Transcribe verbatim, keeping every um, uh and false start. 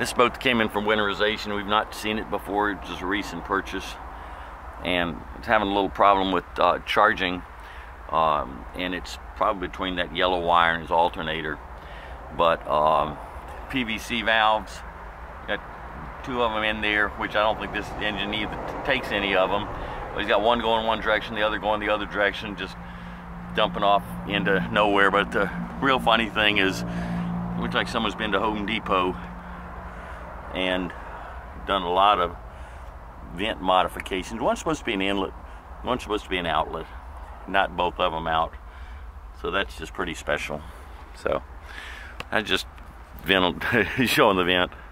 This boat came in from winterization. We've not seen it before. It's just a recent purchase, and it's having a little problem with uh, charging, um, and it's probably between that yellow wire and his alternator. But um, P V C valves, got two of them in there, which I don't think this engine either takes any of them. But he's got one going one direction, the other going the other direction, just dumping off into nowhere. But the real funny thing is, it looks like someone's been to Home Depot and done a lot of vent modifications. One's supposed to be an inlet, one's supposed to be an outlet, not both of them out. So that's just pretty special. So I just vented, showing the vent.